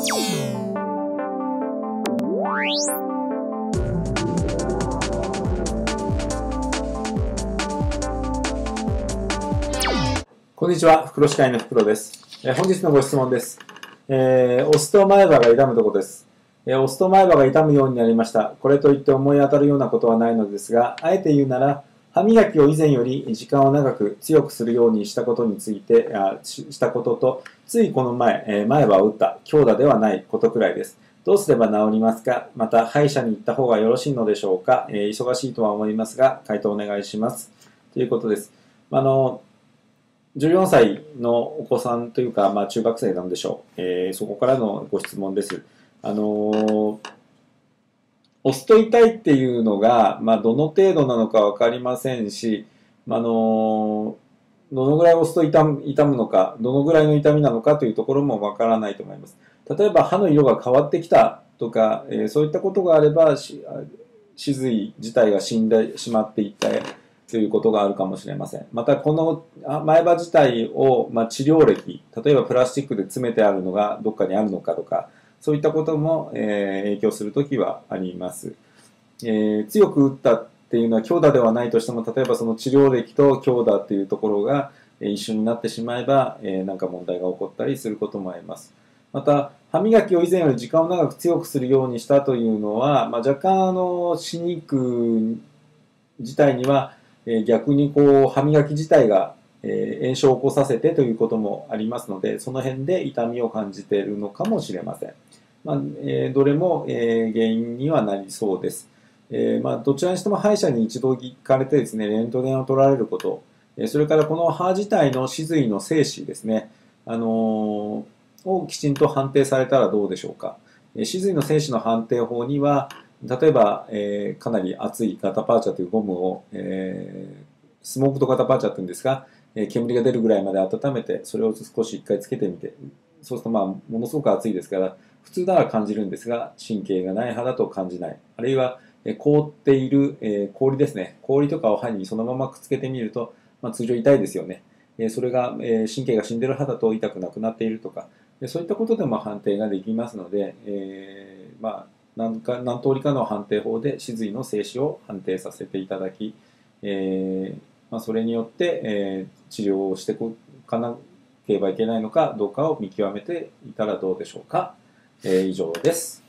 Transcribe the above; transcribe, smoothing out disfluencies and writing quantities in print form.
こんにちは、袋歯科医の袋です。本日のご質問です。お酢と前歯が痛むところです。お酢と前歯が痛むようになりました。これといって思い当たるようなことはないのですが、あえて言うなら歯磨きを以前より時間を長く強くするようにしたことについて、したことと、ついこの前、前歯を打った、強打ではないことくらいです。どうすれば治りますか？また、歯医者に行った方がよろしいのでしょうか？忙しいとは思いますが、回答お願いします。ということです。14歳のお子さんというか、中学生なんでしょう。そこからのご質問です。お酢と痛いっていうのが、どの程度なのか分かりませんし、どのぐらいお酢と痛むのか、どのぐらいの痛みなのかというところも分からないと思います。例えば歯の色が変わってきたとか、そういったことがあれば、歯髄自体が死んでしまっていったということがあるかもしれません。また、この前歯自体を、治療歴、例えばプラスチックで詰めてあるのがどっかにあるのかとか、そういったことも影響するときはあります。強く打ったっていうのは強打ではないとしても、例えばその治療歴と強打っていうところが一緒になってしまえば、なんか問題が起こったりすることもあります。また、歯磨きを以前より時間を長く強くするようにしたというのは、若干歯肉自体には逆に歯磨き自体が炎症を起こさせてということもありますので、その辺で痛みを感じているのかもしれません。どれも原因にはなりそうです。どちらにしても歯医者に一度行かれてですね、レントゲンを取られること、それからこの歯自体の歯髄の静止ですね、をきちんと判定されたらどうでしょうか。歯髄の静止の判定法には、例えば、かなり厚いガタパーチャというゴムを、スモークとガタパーチャというんですが、煙が出るぐらいまで温めて、それを少し一回つけてみて、そうするとものすごく熱いですから、普通なら感じるんですが、神経がない歯だと感じない。あるいは凍っている氷ですね。氷とかを歯にそのままくっつけてみると、通常痛いですよね。それが神経が死んでる歯だと痛くなくなっているとか、そういったことでも判定ができますので、何通りかの判定法で歯髄の静止を判定させていただき、それによって、治療をしていかなければいけないのかどうかを見極めていたらどうでしょうか。以上です。